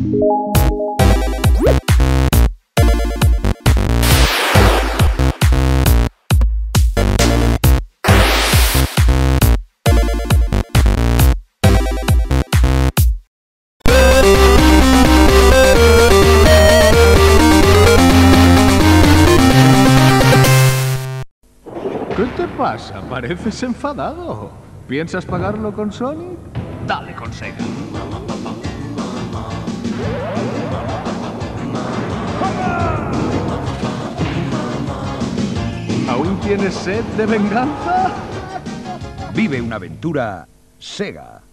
¿Qué te pasa? Pareces enfadado. ¿Piensas pagarlo con Sonic? Dale con SEGA. ¿Aún tienes sed de venganza? Vive una aventura SEGA.